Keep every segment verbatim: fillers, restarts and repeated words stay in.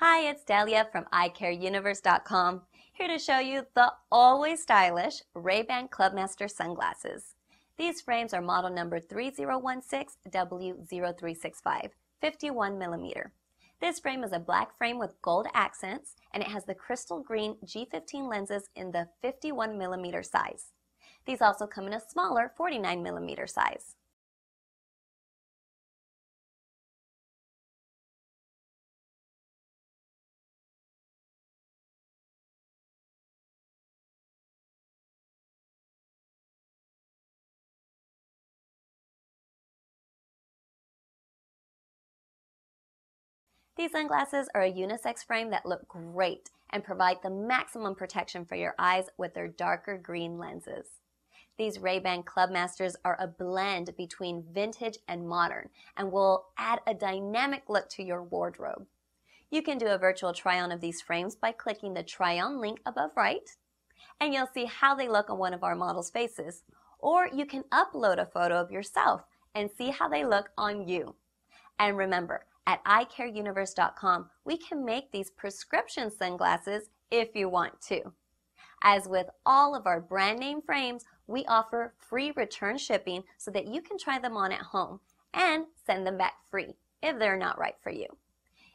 Hi, it's Delia from eye care universe dot com, here to show you the always stylish Ray-Ban Clubmaster sunglasses. These frames are model number three zero one six W zero three six five, fifty-one millimeter. This frame is a black frame with gold accents, and it has the crystal green G fifteen lenses in the fifty-one millimeter size. These also come in a smaller forty-nine millimeter size. These sunglasses are a unisex frame that look great and provide the maximum protection for your eyes with their darker green lenses. These Ray-Ban Clubmasters are a blend between vintage and modern and will add a dynamic look to your wardrobe. You can do a virtual try-on of these frames by clicking the try-on link above right, and you'll see how they look on one of our models' faces, or you can upload a photo of yourself and see how they look on you. And remember, at eye care universe dot com, we can make these prescription sunglasses if you want to. As with all of our brand name frames, we offer free return shipping so that you can try them on at home and send them back free if they're not right for you.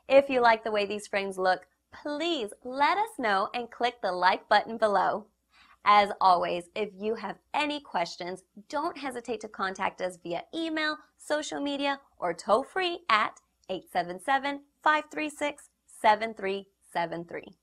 If you like the way these frames look, please let us know and click the like button below. As always, if you have any questions, don't hesitate to contact us via email, social media, or toll free at eight seven seven, five three six, seven three seven three.